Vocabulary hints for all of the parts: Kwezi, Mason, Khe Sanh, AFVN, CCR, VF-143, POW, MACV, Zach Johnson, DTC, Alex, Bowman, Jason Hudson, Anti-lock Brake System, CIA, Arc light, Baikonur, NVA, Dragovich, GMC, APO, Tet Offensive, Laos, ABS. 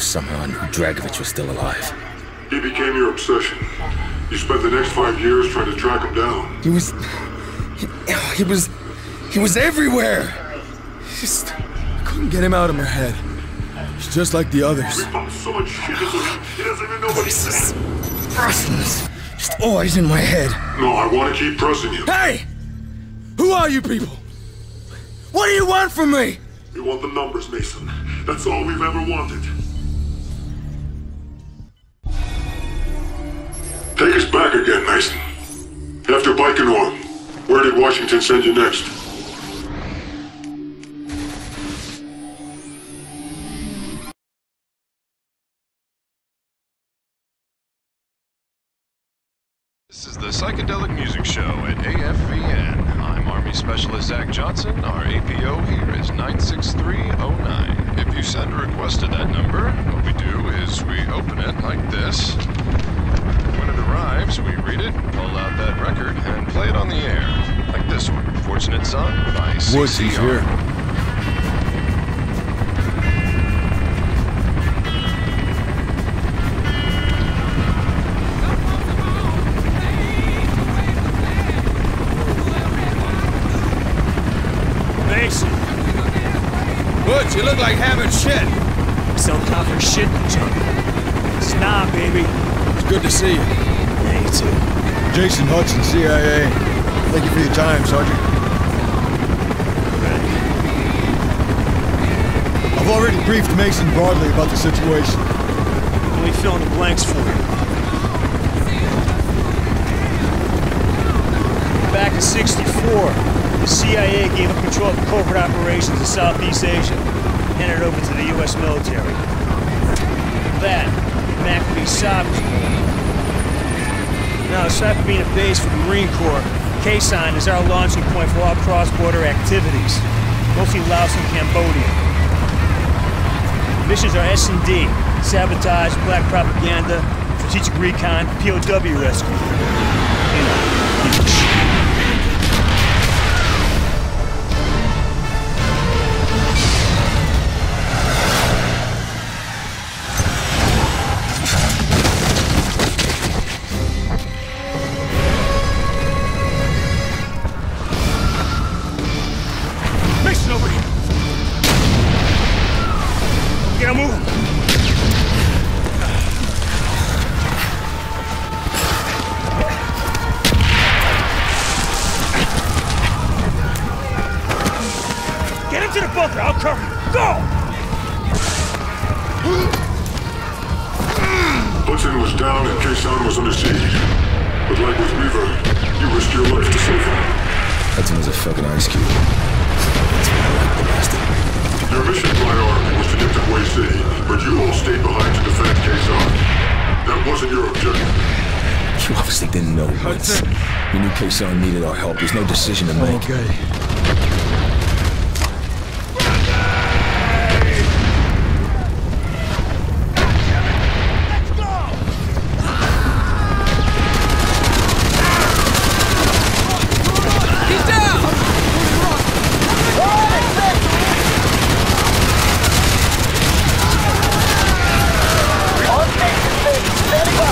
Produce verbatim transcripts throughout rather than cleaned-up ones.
Somehow I knew Dragovich was still alive. He became your obsession. You spent the next five years trying to track him down. He was... He, he was... He was everywhere! Just... I couldn't get him out of my head. He's just like the others. We found so much shit into him, he doesn't even know what he said. Process. Just always in my head. No, I want to keep pressing you. Hey! Who are you people? What do you want from me? We want the numbers, Mason. That's all we've ever wanted. Take us back again, Mason. After Baikonur, where did Washington send you next? This is the Psychedelic Music Show at A F V N. I'm Army Specialist Zach Johnson. Our A P O here is nine six three oh nine. If you send a request to that number, what we do is we open it like this. When it arrives, we read it, pull out that record, and play it on the air. Like this one, Fortunate Son by C C R. What's he here? Mason! Butch, you look like having shit! So tough for shit to jump. Snob, baby. Good to see you. Yeah, you too. Jason Hudson, C I A. Thank you for your time, Sergeant. Right. I've already briefed Mason broadly about the situation. Only fill in the blanks for you. Back in sixty-four, the C I A gave up control of covert operations in Southeast Asia and handed it over to the U S military. That, M A C V S O G. Now, aside from being a base for the Marine Corps, Khe Sanh is our launching point for all cross-border activities, mostly Laos and Cambodia. Missions are S and D, sabotage, black propaganda, strategic recon, P O W rescue. You Son needed our help. There's no decision to make. Okay. Let's go! He's down! On station, standing by!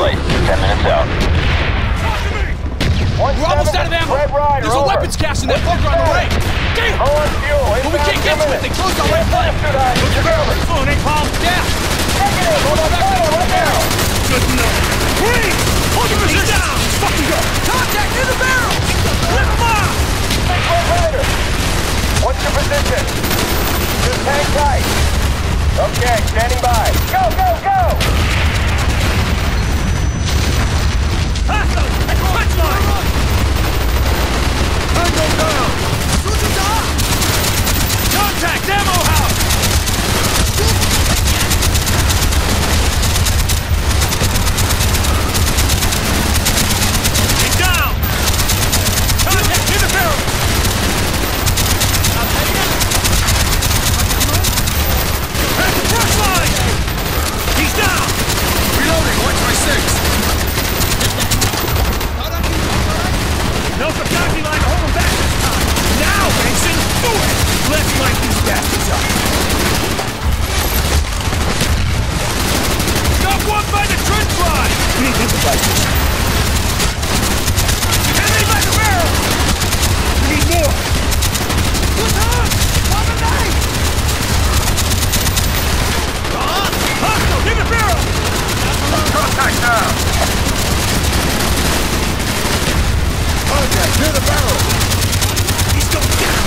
place. Ten minutes out. One We're almost out of ammo. Rider, There's over. a weapons cache in that bunker on the right. Damn! Fuel. But we can't get to it. They closed our way flat. Fuel, they palmed down. Negative. We're back there right now. Good enough. Freeze! Hold your position down. Fucking go. Contact in the barrel. Flip them off. Big Red Rider. What's your position? Just hang tight. Okay, standing by. Go, go, go! Hostile! At punchline! Tango down! Shoot the dog! Contact! Ammo house! He's down! Contact! Hit the barrel! At the punchline! He's down! Reloading! one twenty-six! Alpha Cocky Line, hold him back this time! Now, Mason, do it! Let's light these bastards up! Got one by the trench line! We need him to fight this. Enemy by the barrel! We need more! Who's on? On the knife! Uh-huh! Hostile, hit the barrel! Contact now! Contact near the barrel! He's going down!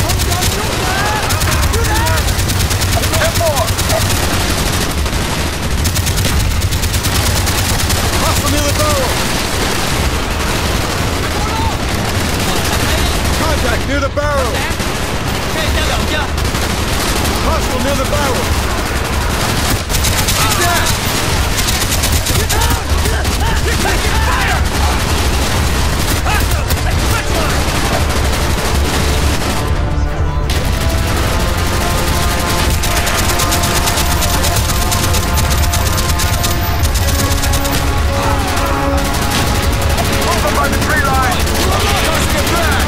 Hold on, do that! Do that! Ten more! Cross him near the barrel! Contact near the barrel! Cross him near the barrel! He's down! Get down! You're taking fire! Over by the tree line! Let's get back!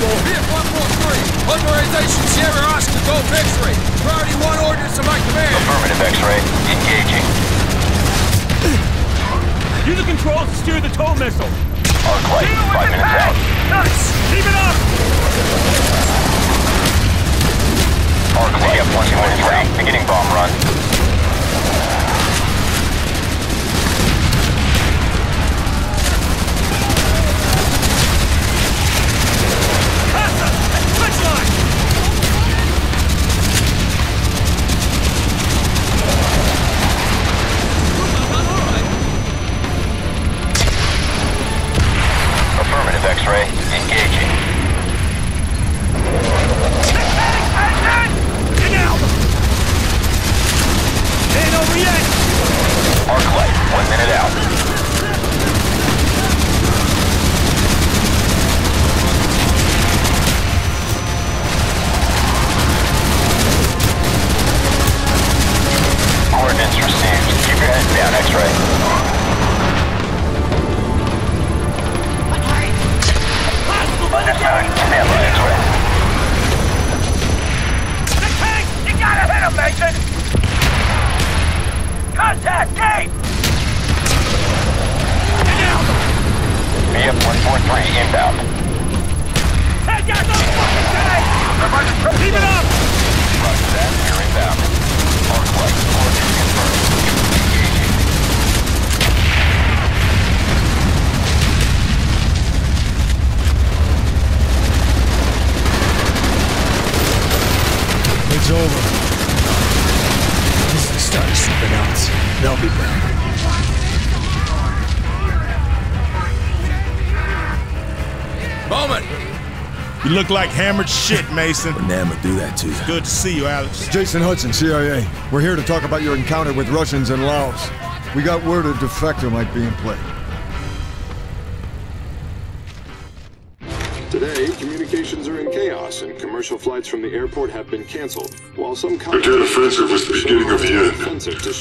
available. V F one forty-three, authorization Sierra Oscar Golf X-ray. Priority one orders to my command. Affirmative X-ray, engaging. Use the controls to steer the tow missile. Arc light, five minutes out. Nuts, keep it up! Arc light, V F one forty-three, beginning bomb run. X-ray, engaging. Get out! Ain't over yet! Arc light, one minute out. Coordinates received. Keep your head down, X-ray. Understood. Stand by, X-ray. The tank! You gotta hit him, Mason! Contact! Gate! Get down! V F one forty-three inbound. Take out those fucking tanks! Keep it up! Roger that, you're inbound. Arc light, coordinates confirmed. It's over. This is starting something else. They'll be back. Bowman! You look like hammered shit, Mason. Damn, would do that to you. It's good to see you, Alex. Jason Hudson, C I A. We're here to talk about your encounter with Russians in Laos. We got word a defector might be in play. Today, communications are in chaos, and commercial flights from the airport have been canceled. While some the Tet Offensive was the beginning of the end,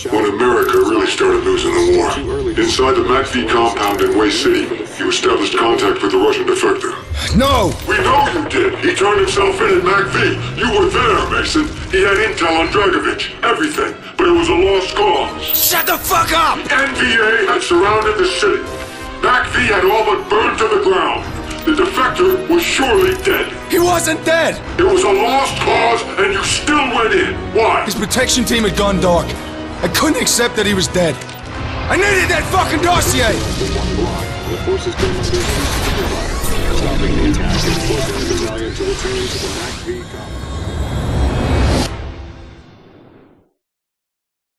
when America really started losing the war. Inside the M A C V compound in Kwezi City, you established contact with the Russian defector. No! We know you did! He turned himself in at M A C V! You were there, Mason! He had intel on Dragovich, everything, but it was a lost cause. Shut the fuck up! N V A had surrounded the city. M A C V had all but burned to the ground. The defector was surely dead. He wasn't dead! It was a lost cause, and you still went in. Why? His protection team had gone dark. I couldn't accept that he was dead. I needed that fucking dossier! The forces